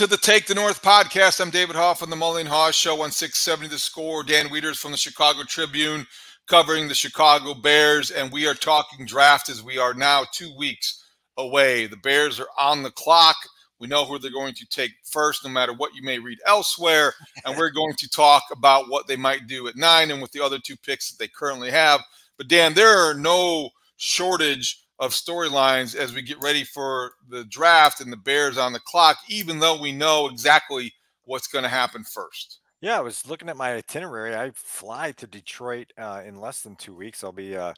to the Take the North podcast. I'm David Haugh from the Mullen Haugh Show on 670 The Score. Dan Wieters from the Chicago Tribune covering the Chicago Bears, and we are talking draft as we are now 2 weeks away. The Bears are on the clock. We know who they're going to take first, no matter what you may read elsewhere, and we're going to talk about what they might do at 9 and with the other two picks that they currently have. But, Dan, there are no shortage of storylines as we get ready for the draft and the Bears on the clock, even though we know exactly what's going to happen first. Yeah, I was looking at my itinerary. I fly to Detroit in less than 2 weeks. I'll be a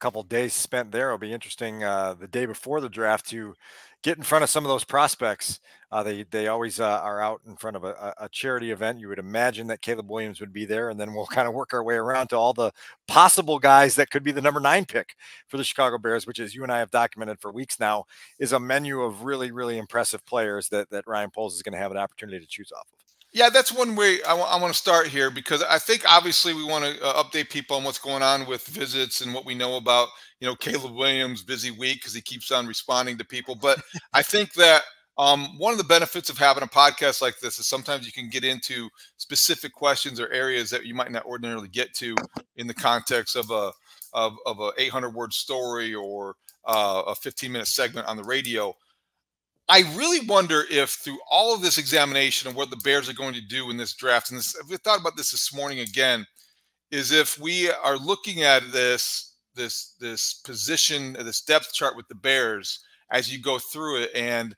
couple days spent there. It'll be interesting the day before the draft to get in front of some of those prospects. They always are out in front of a charity event. You would imagine that Caleb Williams would be there, and then we'll kind of work our way around to all the possible guys that could be the number 9 pick for the Chicago Bears, which, as you and I have documented for weeks now, is a menu of really, really impressive players that Ryan Poles is going to have an opportunity to choose off of. Yeah, that's one way I want to start here, because I think obviously we want to update people on what's going on with visits and what we know about, you know, Caleb Williams' busy week because he keeps on responding to people. But I think that one of the benefits of having a podcast like this is sometimes you can get into specific questions or areas that you might not ordinarily get to in the context of a 800-word story or a 15-minute segment on the radio. I really wonder if through all of this examination of what the Bears are going to do in this draft, and this, we thought about this morning again, is if we are looking at this position, this depth chart with the Bears as you go through it. And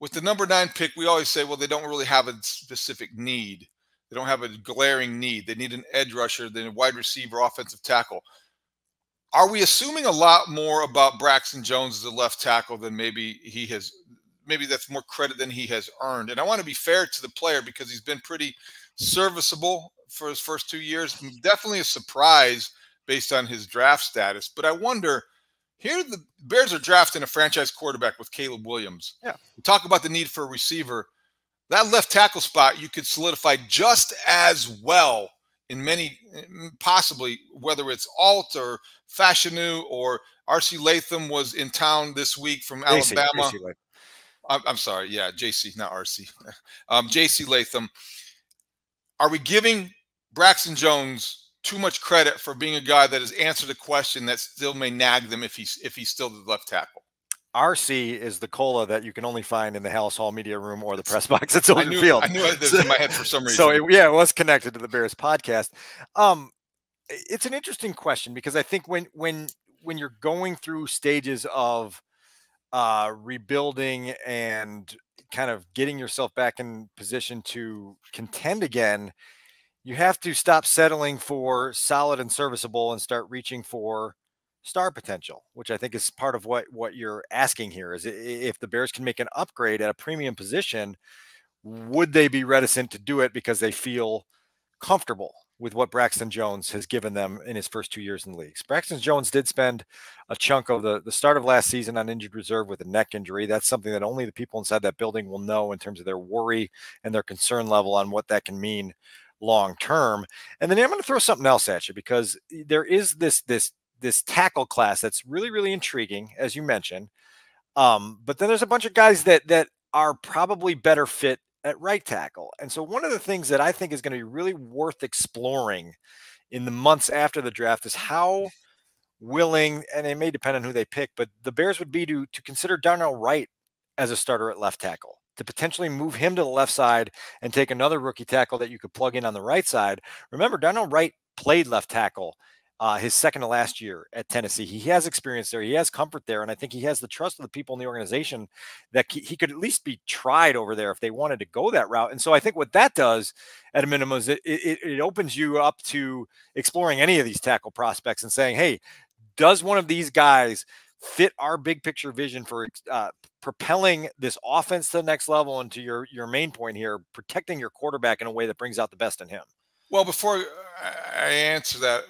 with the number 9 pick, we always say, well, they don't really have a specific need. They don't have a glaring need. They need an edge rusher, then a wide receiver, offensive tackle. Are we assuming a lot more about Braxton Jones as a left tackle than maybe he has? Maybe that's more credit than he has earned. And I want to be fair to the player because he's been pretty serviceable for his first 2 years. Definitely a surprise based on his draft status. But I wonder, here the Bears are drafting a franchise quarterback with Caleb Williams. Yeah. We talk about the need for a receiver. That left tackle spot you could solidify just as well in many, possibly, whether it's Alt or Fashanu or RC Latham was in town this week from Alabama. I'm sorry. Yeah, JC, not RC. JC Latham. Are we giving Braxton Jones too much credit for being a guy that has answered a question that still may nag them if he's still the left tackle? RC is the cola that you can only find in the House Hall media room or the press box at Soldier Field. I knew it was in my head for some reason. So, it was connected to the Bears podcast. It's an interesting question because I think when you're going through stages of rebuilding and kind of getting yourself back in position to contend again, you have to stop settling for solid and serviceable and start reaching for star potential, which I think is part of what you're asking here. Is if the Bears can make an upgrade at a premium position, would they be reticent to do it because they feel comfortable with what Braxton Jones has given them in his first 2 years in the league? Braxton Jones did spend a chunk of the start of last season on injured reserve with a neck injury. That's something that only the people inside that building will know in terms of their worry and their concern level on what that can mean long term. And then I'm going to throw something else at you because there is this tackle class that's really, really intriguing, as you mentioned. But then there's a bunch of guys that are probably better fit at right tackle. And so one of the things that I think is going to be really worth exploring in the months after the draft is how willing, and it may depend on who they pick, but the Bears would be to consider Darnell Wright as a starter at left tackle, to potentially move him to the left side and take another rookie tackle that you could plug in on the right side. Remember, Darnell Wright played left tackle his second to last year at Tennessee. He has experience there. He has comfort there. And I think he has the trust of the people in the organization that he could at least be tried over there if they wanted to go that route. And so I think what that does at a minimum is it opens you up to exploring any of these tackle prospects and saying, hey, does one of these guys fit our big picture vision for propelling this offense to the next level? And to your main point here, protecting your quarterback in a way that brings out the best in him. Well, before I answer that,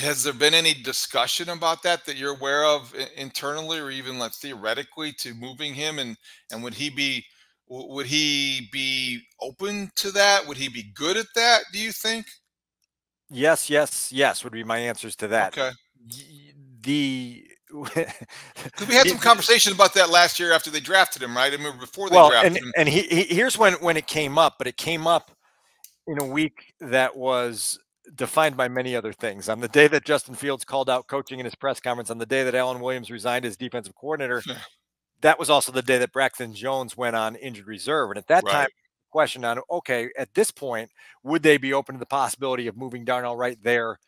has there been any discussion about that you're aware of internally or even like theoretically to moving him? And would he be open to that? Would he be good at that, do you think? Yes would be my answers to that. Okay. The Because we had some conversations about that last year after they drafted him, right? I mean, before they drafted him. And here's when it came up, but it came up in a week that was defined by many other things. On the day that Justin Fields called out coaching in his press conference, on the day that Alan Williams resigned as defensive coordinator, that was also the day that Braxton Jones went on injured reserve. And at that time, question on, okay, at this point, would they be open to the possibility of moving Darnell Wright there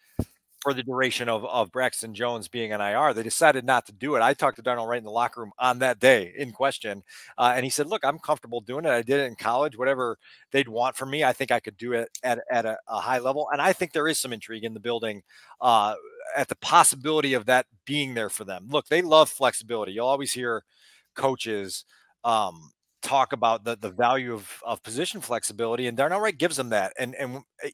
for the duration of Braxton Jones being on IR? They decided not to do it. I talked to Darnell Wright in the locker room on that day in question. And he said, look, I'm comfortable doing it. I did it in college, whatever they'd want from me. I think I could do it at a high level. And I think there is some intrigue in the building at the possibility of that being there for them. Look, they love flexibility. You'll always hear coaches talk about the value of position flexibility, and Darnell Wright gives them that. And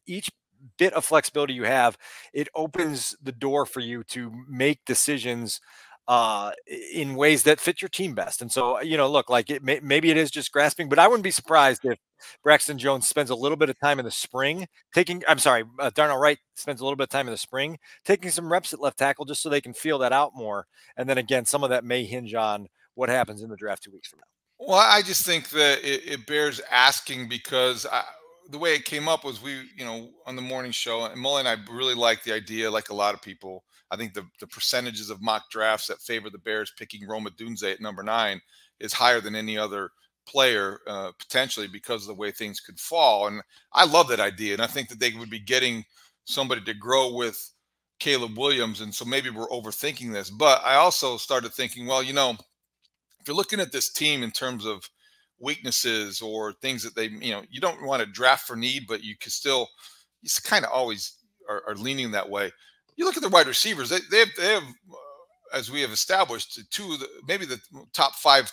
each bit of flexibility you have, it opens the door for you to make decisions in ways that fit your team best. And so, you know, look, like maybe it is just grasping, but I wouldn't be surprised if Braxton Jones spends a little bit of time in the spring Darnell Wright spends a little bit of time in the spring taking some reps at left tackle just so they can feel that out more. And then again, some of that may hinge on what happens in the draft 2 weeks from now. Well, I just think that it bears asking because the way it came up was on the morning show, and Mully and I really liked the idea, like a lot of people. I think the percentages of mock drafts that favor the Bears picking Roma Dunze at number 9 is higher than any other player, potentially, because of the way things could fall. And I love that idea, and I think that they would be getting somebody to grow with Caleb Williams, and so maybe we're overthinking this. But I also started thinking, well, if you're looking at this team in terms of weaknesses or things that they, you don't want to draft for need, but you can still, you kind of always are leaning that way. You look at the wide receivers, they have as we have established, one of the top five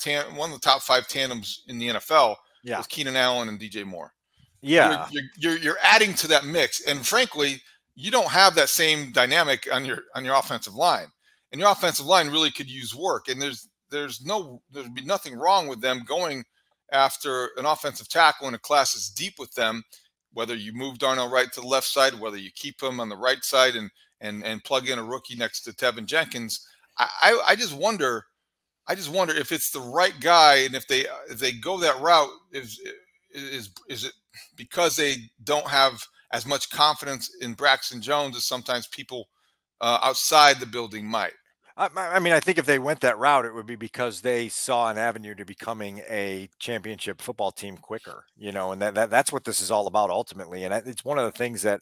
tandems in the NFL with Keenan Allen and DJ Moore. Yeah. You're adding to that mix. And frankly, you don't have that same dynamic on your offensive line, and your offensive line really could use work. And there'd be nothing wrong with them going after an offensive tackle in a class that's deep with them, whether you move Darnell Wright to the left side, whether you keep him on the right side and plug in a rookie next to Tevin Jenkins. I just wonder if it's the right guy, and if they go that route, is it because they don't have as much confidence in Braxton Jones as sometimes people outside the building might? I mean, I think if they went that route, it would be because they saw an avenue to becoming a championship football team quicker, and that's what this is all about ultimately. And it's one of the things that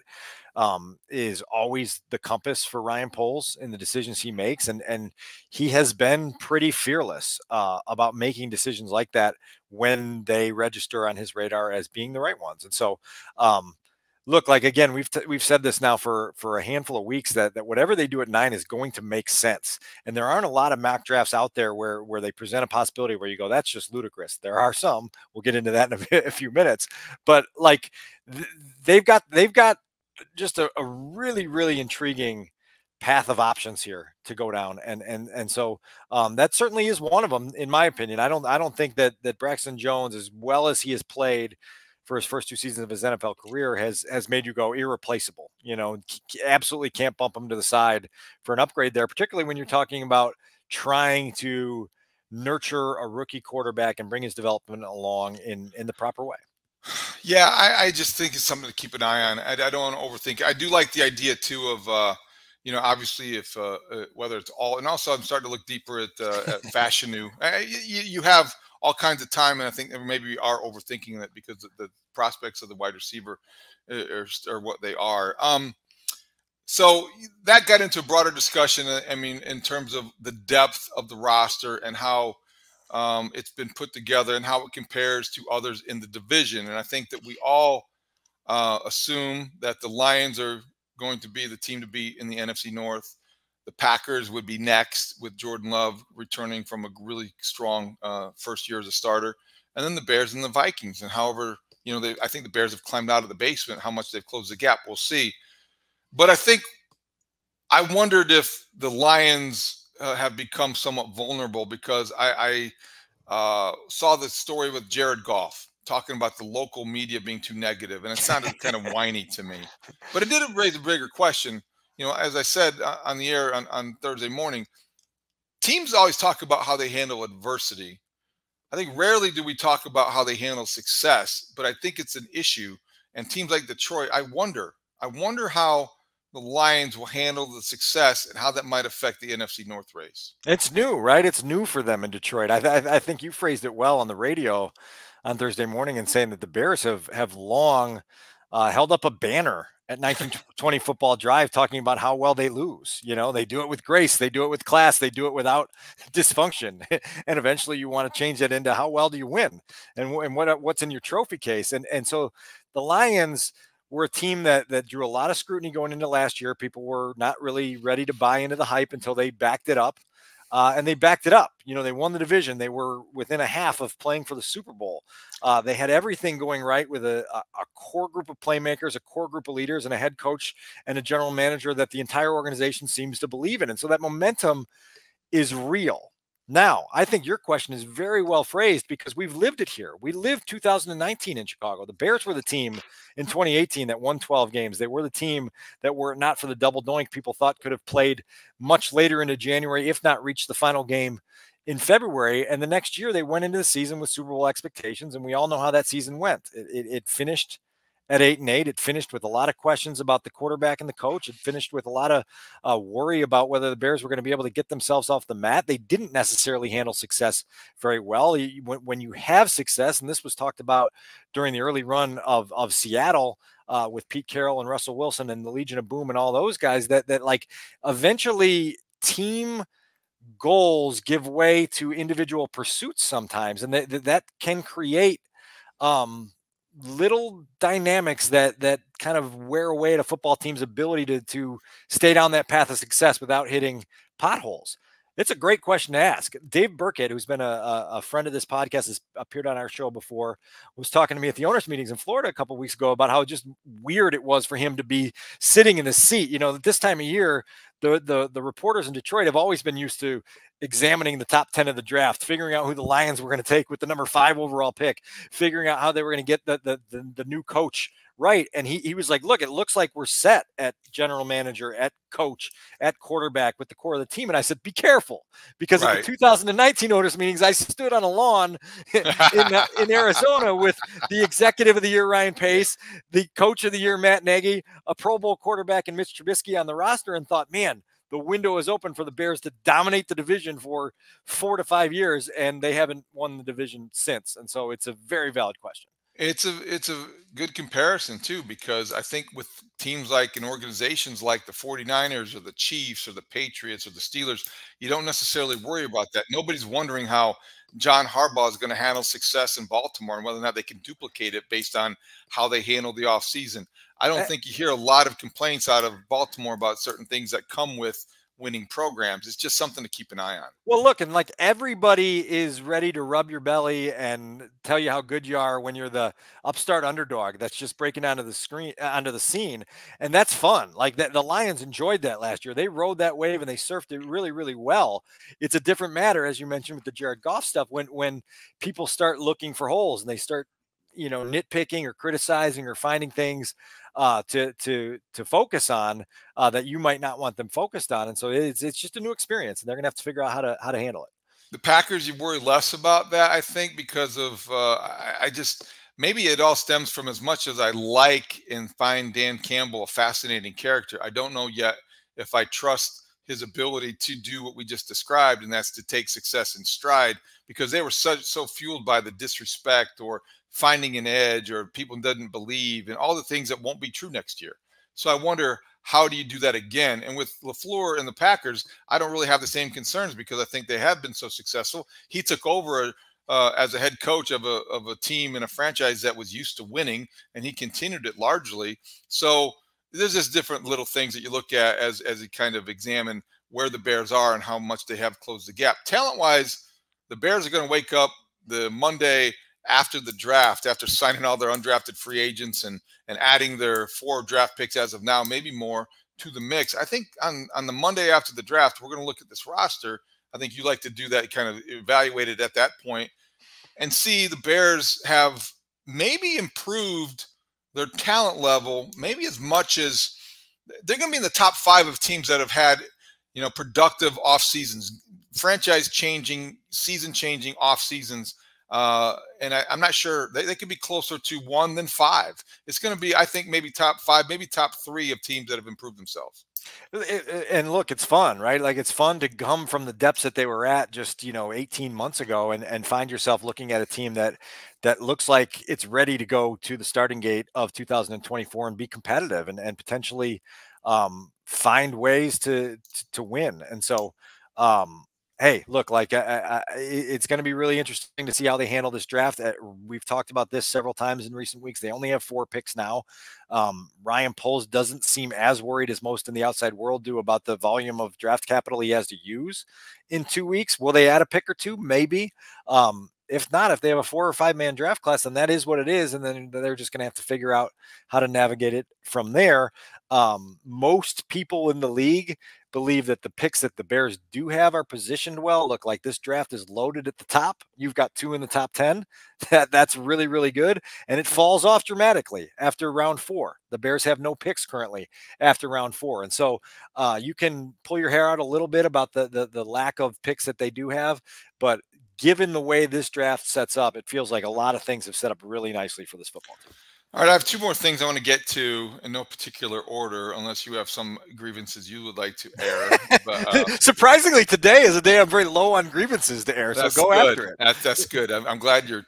is always the compass for Ryan Poles in the decisions he makes. And he has been pretty fearless about making decisions like that when they register on his radar as being the right ones. And so, look, like, again, we've said this now for a handful of weeks that whatever they do at 9 is going to make sense. And there aren't a lot of mock drafts out there where they present a possibility where you go, that's just ludicrous. There are some. We'll get into that in a few minutes. But like they've got just a really, really intriguing path of options here to go down. And so that certainly is one of them, in my opinion. I don't think that Braxton Jones, as well as he has played for his first 2 seasons of his NFL career, has made you go irreplaceable, absolutely can't bump him to the side for an upgrade there, particularly when you're talking about trying to nurture a rookie quarterback and bring his development along in the proper way. Yeah. I just think it's something to keep an eye on. I don't want to overthink. I do like the idea too of, obviously if, whether it's all, and also I'm starting to look deeper at Fashion New, you have all kinds of time, and I think maybe we are overthinking that because the prospects of the wide receiver are what they are. So that got into a broader discussion, I mean, in terms of the depth of the roster and how it's been put together and how it compares to others in the division. And I think that we all assume that the Lions are going to be the team to beat in the NFC North. The Packers would be next, with Jordan Love returning from a really strong first year as a starter. And then the Bears and the Vikings. And however, I think the Bears have climbed out of the basement. How much they've closed the gap, we'll see. But I wondered if the Lions have become somewhat vulnerable, because I saw the story with Jared Goff talking about the local media being too negative. And it sounded kind of whiny to me. But it did raise a bigger question. As I said on the air on Thursday morning, teams always talk about how they handle adversity. I think rarely do we talk about how they handle success, but I think it's an issue. And teams like Detroit, I wonder how the Lions will handle the success and how that might affect the NFC North race. It's new, right? It's new for them in Detroit. I think you phrased it well on the radio on Thursday morning in saying that the Bears have long held up a banner at 1920 Football Drive talking about how well they lose. You know, they do it with grace. They do it with class. They do it without dysfunction. And eventually you want to change that into how well do you win and what's in your trophy case. And so the Lions were a team that drew a lot of scrutiny going into last year. People were not really ready to buy into the hype until they backed it up. And they backed it up. You know, they won the division. They were within a half of playing for the Super Bowl. They had everything going right with a core group of playmakers, a core group of leaders, and a head coach and a general manager that the entire organization seems to believe in. And so that momentum is real. Now, I think your question is very well phrased because we've lived it here. We lived 2019 in Chicago. The Bears were the team in 2018 that won 12 games. They were the team that, were not for the double doink, people thought could have played much later into January, if not reached the final game in February. And the next year they went into the season with Super Bowl expectations, and we all know how that season went. It finished at 8-8, it finished with a lot of questions about the quarterback and the coach. It finished with a lot of worry about whether the Bears were going to be able to get themselves off the mat. They didn't necessarily handle success very well. When you have success, and this was talked about during the early run of Seattle with Pete Carroll and Russell Wilson and the Legion of Boom and all those guys, that like eventually team goals give way to individual pursuits sometimes, and that can create little dynamics that kind of wear away at a football team's ability to stay down that path of success without hitting potholes. It's a great question to ask. Dave Burkett, who's been a friend of this podcast, has appeared on our show before, was talking to me at the owners' meetings in Florida a couple of weeks ago about how just weird it was for him to be sitting in the seat. You know, this time of year, the reporters in Detroit have always been used to examining the top 10 of the draft, figuring out who the Lions were going to take with the number 5 overall pick, figuring out how they were going to get the new coach right. And he was like, look, it looks like we're set at general manager, at coach, at quarterback with the core of the team. And I said, be careful, because right. At the 2019 owners meetings, I stood on a lawn in Arizona with the executive of the year, Ryan Pace, the coach of the year, Matt Nagy, a Pro Bowl quarterback and Mitch Trubisky on the roster, and thought, man, the window is open for the Bears to dominate the division for 4 to 5 years, and they haven't won the division since. And so it's a very valid question. It's a good comparison, too, because I think with teams like and organizations like the 49ers or the Chiefs or the Patriots or the Steelers, you don't necessarily worry about that. Nobody's wondering how John Harbaugh is going to handle success in Baltimore and whether or not they can duplicate it based on how they handle the offseason. I don't think you hear a lot of complaints out of Baltimore about certain things that come with winning programs. It's just something to keep an eye on. Well, look, and like everybody is ready to rub your belly and tell you how good you are when you're the upstart underdog that's just breaking onto the scene. And that's fun. Like that, the Lions enjoyed that last year. They rode that wave and they surfed it really, really well. It's a different matter, as you mentioned, with the Jared Goff stuff, when people start looking for holes and they start, you know, nitpicking or criticizing or finding things to focus on that you might not want them focused on. And so it's just a new experience, and they're gonna have to figure out how to handle it. The Packers, you worry less about that, I think, because of I just, maybe it all stems from, as much as I like and find Dan Campbell a fascinating character, I don't know yet if I trust his ability to do what we just described, and that's to take success in stride, because they were so fueled by the disrespect or finding an edge or people doesn't believe and all the things that won't be true next year. So I wonder, how do you do that again? And with LaFleur and the Packers, I don't really have the same concerns, because I think they have been so successful. He took over as a head coach of a team and a franchise that was used to winning, and he continued it largely. So there's just different little things that you look at as you kind of examine where the Bears are and how much they have closed the gap. Talent-wise, the Bears are going to wake up the Monday after the draft, after signing all their undrafted free agents and adding their 4 draft picks as of now, maybe more, to the mix. I think on the Monday after the draft, we're going to look at this roster. I think you like to do that, kind of evaluate it at that point, and see the Bears have maybe improved their talent level, maybe as much as they're going to be in the top 5 of teams that have had, you know, productive off seasons. franchise-changing, season-changing off seasons. And I'm not sure they could be closer to one than five. It's going to be, I think, maybe top five, maybe top three of teams that have improved themselves. And look, it's fun, right? Like, it's fun to come from the depths that they were at just, 18 months ago and find yourself looking at a team that looks like it's ready to go to the starting gate of 2024 and be competitive and potentially, find ways to win. And so, hey, look, like it's going to be really interesting to see how they handle this draft. We've talked about this several times in recent weeks. They only have 4 picks now. Ryan Poles doesn't seem as worried as most in the outside world do about the volume of draft capital he has to use in 2 weeks. Will they add a pick or two? Maybe. If not, if they have a 4- or 5-man draft class, then that is what it is. And then they're just going to have to figure out how to navigate it from there. Most people in the league believe that the picks that the Bears do have are positioned well. Look, like, this draft is loaded at the top. You've got 2 in the top 10. That's really, really good. And it falls off dramatically after round 4. The Bears have no picks currently after round 4. And so you can pull your hair out a little bit about the lack of picks that they do have. But given the way this draft sets up, it feels like a lot of things have set up really nicely for this football team. All right, I have 2 more things I want to get to in no particular order, unless you have some grievances you would like to air. But, surprisingly, today is a day I'm very low on grievances to air, so go after it. That's good. I'm glad you're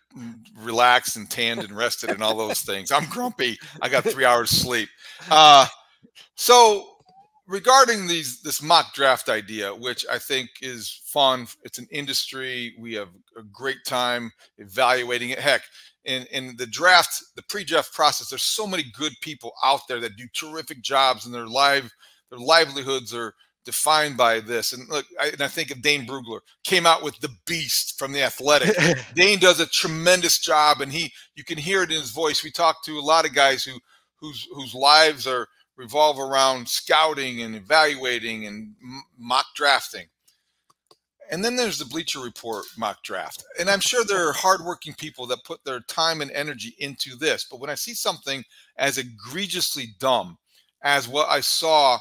relaxed and tanned and rested and all those things. I'm grumpy. I got 3 hours sleep. So regarding this mock draft idea, which I think is fun, it's an industry. We have a great time evaluating it. Heck, in the draft, the pre-draft process, there's so many good people out there that do terrific jobs, and their livelihoods are defined by this. And look, I think of Dane Brugler, came out with The Beast from The Athletic. Dane does a tremendous job, and you can hear it in his voice. We talked to a lot of guys whose lives revolve around scouting and evaluating and mock drafting. And then there's the Bleacher Report mock draft. And I'm sure there are hardworking people that put their time and energy into this. But when I see something as egregiously dumb as what I saw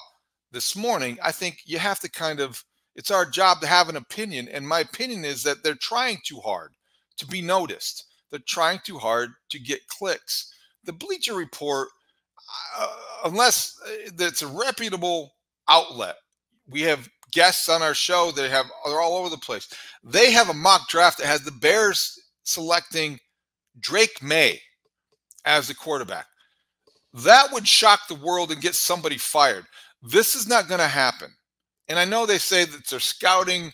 this morning, I think you have to it's our job to have an opinion. And my opinion is that they're trying too hard to be noticed. They're trying too hard to get clicks. The Bleacher Report, unless it's a reputable outlet, we have guests on our show that they're all over the place. They have a mock draft that has the Bears selecting Drake May as the quarterback. That would shock the world and get somebody fired. This is not going to happen. And I know they say that their scouting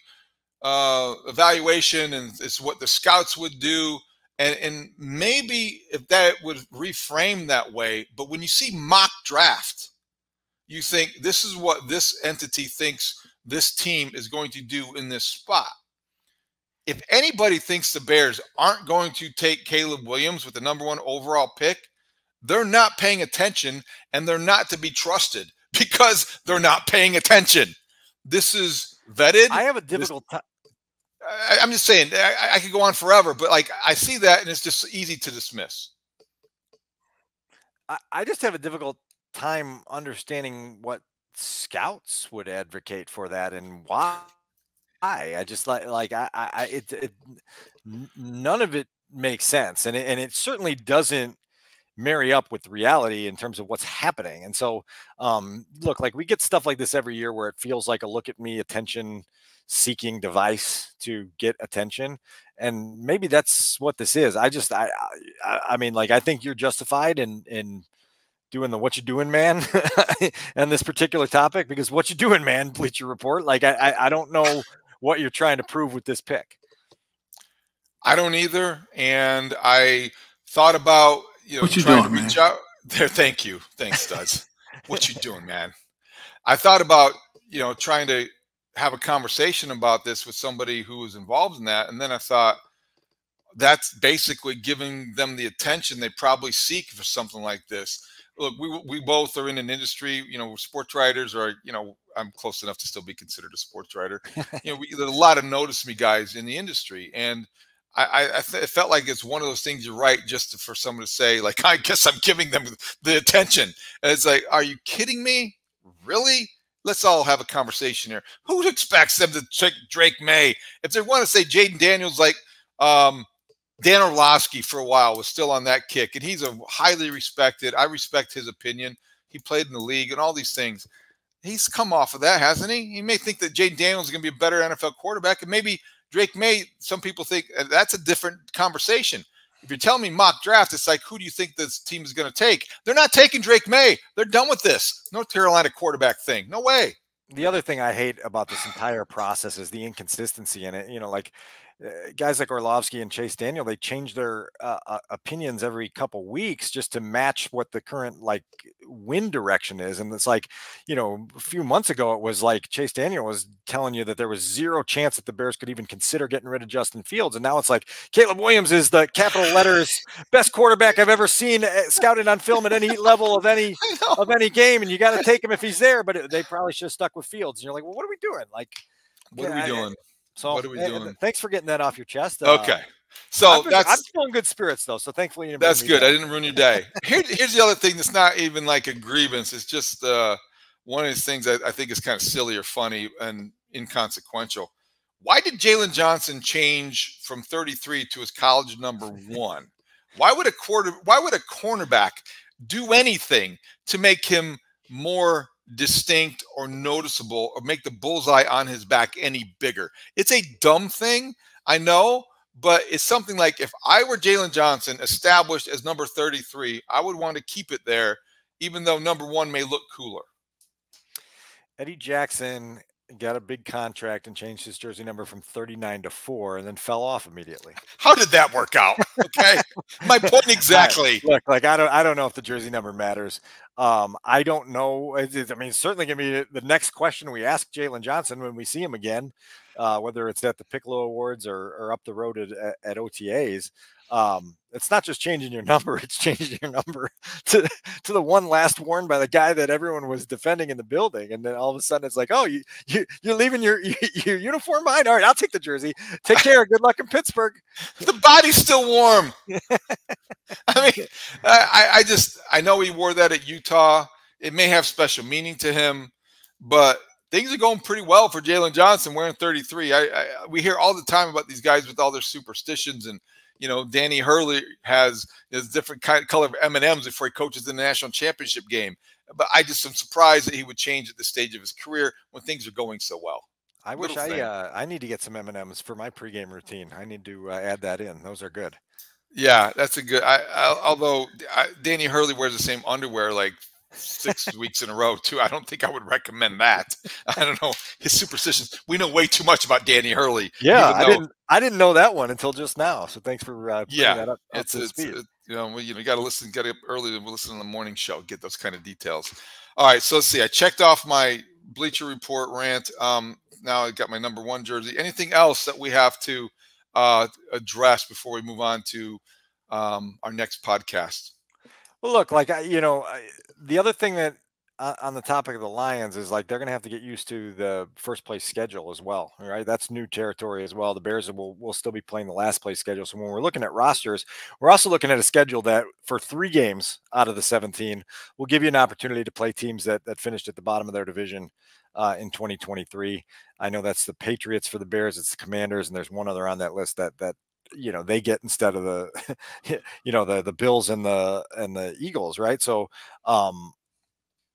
evaluation and it's what the scouts would do. And maybe if that would reframe that way, but when you see mock draft, you think this is what this entity thinks this team is going to do in this spot. If anybody thinks the Bears aren't going to take Caleb Williams with the #1 overall pick, they're not paying attention, and they're not to be trusted because they're not paying attention. This is vetted. I have a difficult time. I'm just saying, I could go on forever, but like, I see that and it's just easy to dismiss. I just have a difficult time understanding what scouts would advocate for that and why. I just none of it makes sense, and it certainly doesn't marry up with reality in terms of what's happening. And so, look, like, we get stuff like this every year where it feels like a look at me attention seeking device to get attention. And maybe that's what this is. I mean, like, I think you're justified in doing the what you doing, man, and this particular topic, because what you doing, man, Bleacher Report. Like, I don't know what you're trying to prove with this pick. I don't either. And I thought about, what you doing, man? There, thank you. Thanks, Studs. What you doing, man? I thought about, trying to have a conversation about this with somebody who was involved in that. And then I thought, that's basically giving them the attention they probably seek for something like this. Look, we both are in an industry, we're sports writers, or, I'm close enough to still be considered a sports writer. There's a lot of notice me guys in the industry. And it felt like it's one of those things, you're right, just for someone to say, like, I guess I'm giving them the attention. And it's like, are you kidding me? Really? Let's all have a conversation here. Who expects them to check Drake May? If they want to say Jaden Daniels, like Dan Orlovsky for a while was still on that kick, and he's a highly respected. I respect his opinion. He played in the league and all these things. He's come off of that, hasn't he? He may think that Jaden Daniels is going to be a better NFL quarterback, and maybe Drake May, some people think that's a different conversation. If you're telling me mock draft, it's like, who do you think this team is going to take? They're not taking Drake May. They're done with this North Carolina quarterback thing. No way. The other thing I hate about this entire process is the inconsistency in it. You know, like guys like Orlovsky and Chase Daniel, they change their opinions every couple weeks just to match what the current like wind direction is. And it's like, you know, a few months ago, it was like Chase Daniel was telling you that there was zero chance that the Bears could even consider getting rid of Justin Fields. And now it's like Caleb Williams is the capital letters best quarterback I've ever seen scouted on film at any level of any game. And you got to take him if he's there, but they probably should have stuck with Fields. And you're like, well, what are we doing? Like, what are we doing? So what are we doing? Thanks for getting that off your chest. Okay. So I'm still in good spirits though. So thankfully, that's good. I didn't ruin your day. Here's the other thing. That's not even like a grievance. It's just one of these things that I think is kind of silly or funny and inconsequential. Why did Jaylon Johnson change from 33 to his college number 1? Why would a cornerback do anything to make him more distinct or noticeable or make the bullseye on his back any bigger? It's a dumb thing, I know, but it's something like if I were Jaylon Johnson established as number 33, I would want to keep it there, even though number 1 may look cooler. Eddie Jackson got a big contract and changed his jersey number from 39 to 4 and then fell off immediately. How did that work out? Okay. My point exactly. Look, like I don't know if the jersey number matters. I don't know. I mean, it's certainly going to be the next question we ask Jaylon Johnson when we see him again, whether it's at the Piccolo Awards or up the road at OTAs. It's not just changing your number. It's changing your number to the one last worn by the guy that everyone was defending in the building. And then all of a sudden it's like, oh, you're leaving your uniform behind. All right, I'll take the jersey. Take care. Good luck in Pittsburgh. The body's still warm. I mean, I know he wore that at Utah. It may have special meaning to him, but things are going pretty well for Jaylon Johnson wearing 33. We hear all the time about these guys with all their superstitions and, you know, Danny Hurley has different color of M&Ms before he coaches the national championship game. But I just am surprised that he would change at this stage of his career when things are going so well. I wish I need to get some M&Ms for my pregame routine. I need to add that in. Those are good. Yeah, that's a good. Although Danny Hurley wears the same underwear like 6 weeks in a row too. I don't think I would recommend that. I don't know his superstitions. We know way too much about Danny Hurley. Yeah, I didn't know that one until just now. So thanks for that up. You got to listen. Got to get up early and listen to the morning show. Get those kind of details. All right, so let's see. I checked off my Bleacher Report rant. Now I got my number 1 jersey. Anything else that we have to address before we move on to our next podcast? Well, look, like, the other thing that on the topic of the Lions is like they're going to have to get used to the first place schedule as well, right? That's new territory as well. The Bears will still be playing the last place schedule. So when we're looking at rosters, we're also looking at a schedule that for 3 games out of the 17 will give you an opportunity to play teams that finished at the bottom of their division in 2023. I know that's the Patriots for the Bears. It's the Commanders, and there's one other on that list that they get instead of the, the Bills and the Eagles. Right. So,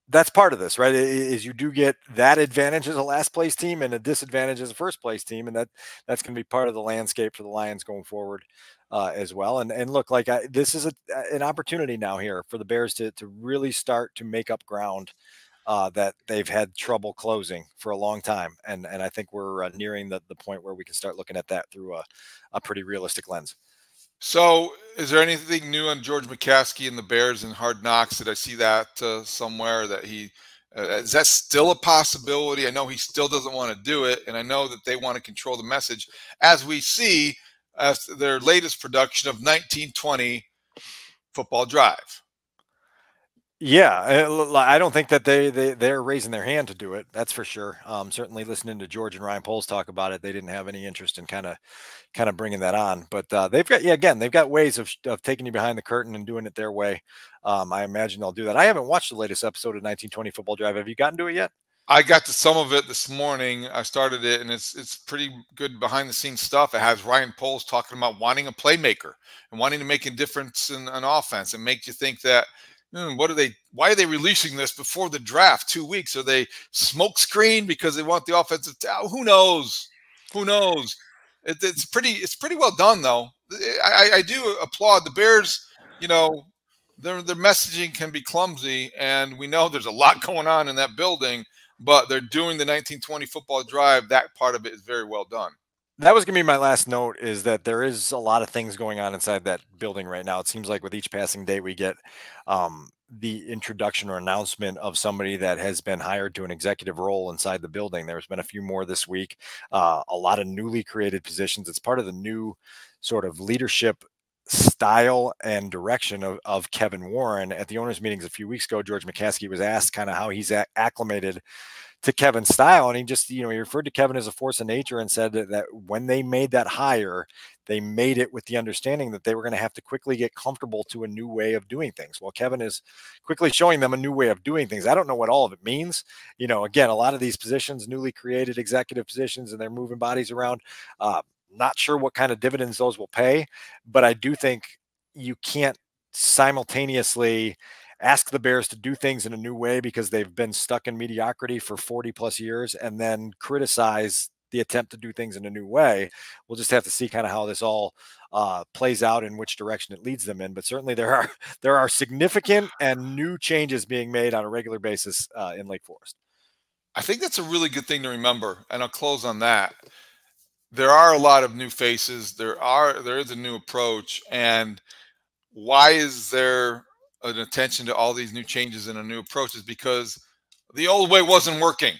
that's part of this, right? Is you do get that advantage as a last place team and a disadvantage as a first place team. And that's going to be part of the landscape for the Lions going forward as well. And look, like this is an opportunity now here for the Bears to really start to make up ground that they've had trouble closing for a long time. And I think we're nearing the point where we can start looking at that through a pretty realistic lens. So is there anything new on George McCaskey and the Bears and Hard Knocks? Did I see that somewhere that he is that still a possibility? I know he still doesn't want to do it. And I know that they want to control the message, as we see as their latest production of 1920 Football Drive. Yeah, I don't think that they're raising their hand to do it. That's for sure. Certainly listening to George and Ryan Poles talk about it, they didn't have any interest in kind of bringing that on. But they've got, they've got ways of taking you behind the curtain and doing it their way. I imagine they'll do that. I haven't watched the latest episode of 1920 Football Drive. Have you gotten to it yet? I got to some of it this morning. I started it, and it's pretty good behind-the-scenes stuff. It has Ryan Poles talking about wanting a playmaker and wanting to make a difference in an offense and make you think that, why are they releasing this before the draft 2 weeks? Are they smokescreen because they want the offensive – who knows? Who knows? It's pretty well done, though. I do applaud the Bears, Their messaging can be clumsy, and we know there's a lot going on in that building, but they're doing the 1920 football drive. That part of it is very well done. That was going to be my last note, is that there is a lot of things going on inside that building right now. It seems like with each passing day we get the introduction or announcement of somebody that has been hired to an executive role inside the building. There's been a few more this week, a lot of newly created positions. It's part of the new sort of leadership style and direction of Kevin Warren. At the owners' meetings a few weeks ago, George McCaskey was asked kind of how he's acclimated to Kevin's style. And he just, he referred to Kevin as a force of nature and said that when they made that hire, they made it with the understanding that they were going to have to quickly get comfortable to a new way of doing things. Well, Kevin is quickly showing them a new way of doing things. I don't know what all of it means. Again, a lot of these positions, newly created executive positions, and they're moving bodies around. Not sure what kind of dividends those will pay, but I do think you can't simultaneously ask the Bears to do things in a new way because they've been stuck in mediocrity for 40 plus years and then criticize the attempt to do things in a new way. We'll just have to see kind of how this all plays out and which direction it leads them in. But certainly there are significant and new changes being made on a regular basis in Lake Forest. I think that's a really good thing to remember, and I'll close on that. There are a lot of new faces. There is a new approach. And why is there an attention to all these new changes and a new approach? Is because the old way wasn't working.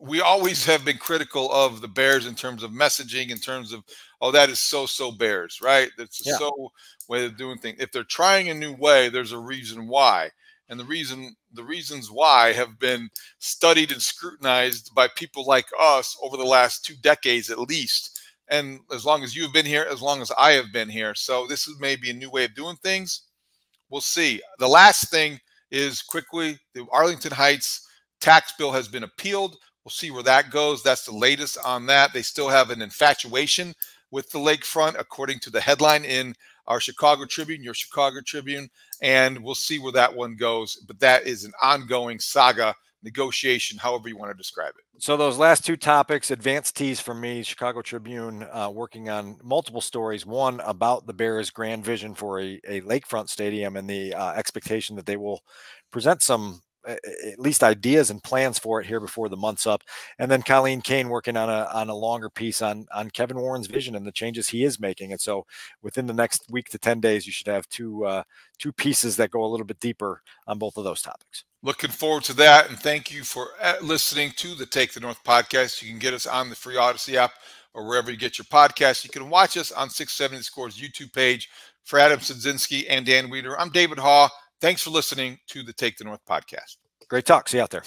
We always have been critical of the Bears in terms of messaging, in terms of, oh, that is so-so Bears, right? That's a so way of doing things. If they're trying a new way, there's a reason why. And the reasons why have been studied and scrutinized by people like us over the last 2 decades at least. And as long as you've been here, as long as I have been here. So this is maybe a new way of doing things. We'll see. The last thing is quickly, the Arlington Heights tax bill has been appealed. We'll see where that goes. That's the latest on that. They still have an infatuation with the lakefront, according to the headline in our Chicago Tribune, your Chicago Tribune, and we'll see where that one goes. But that is an ongoing saga, negotiation, however you want to describe it. So those last 2 topics, advanced teas from me, Chicago Tribune, working on multiple stories, one about the Bears' grand vision for a lakefront stadium and the expectation that they will present some at least ideas and plans for it here before the month's up. And then Colleen Kane working on a longer piece on Kevin Warren's vision and the changes he is making. And so within the next week to 10 days, you should have two pieces that go a little bit deeper on both of those topics. Looking forward to that. And thank you for listening to the Take the North podcast. You can get us on the free Odyssey app or wherever you get your podcasts. You can watch us on 670 The Score's YouTube page. For Adam Sadzinski and Dan Weeder, I'm David Haugh. Thanks for listening to the Take the North podcast. Great talk. See you out there.